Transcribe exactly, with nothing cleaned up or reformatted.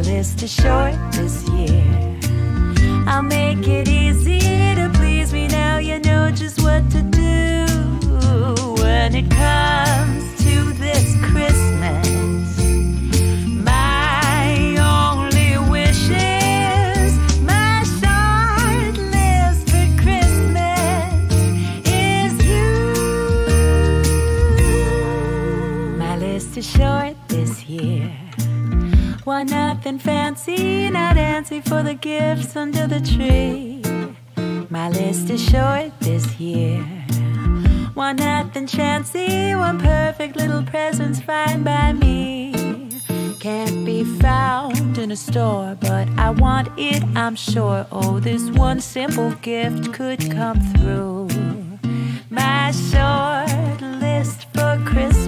my list is short this year. I'll make it easy to please me, now you know just what to do. When it comes to this Christmas, short this year. Why nothing fancy, not antsy for the gifts under the tree. My list is short this year. Why nothing chancy, one perfect little present's fine by me. Can't be found in a store, but I want it, I'm sure. Oh, this one simple gift could come through. My short list for Christmas.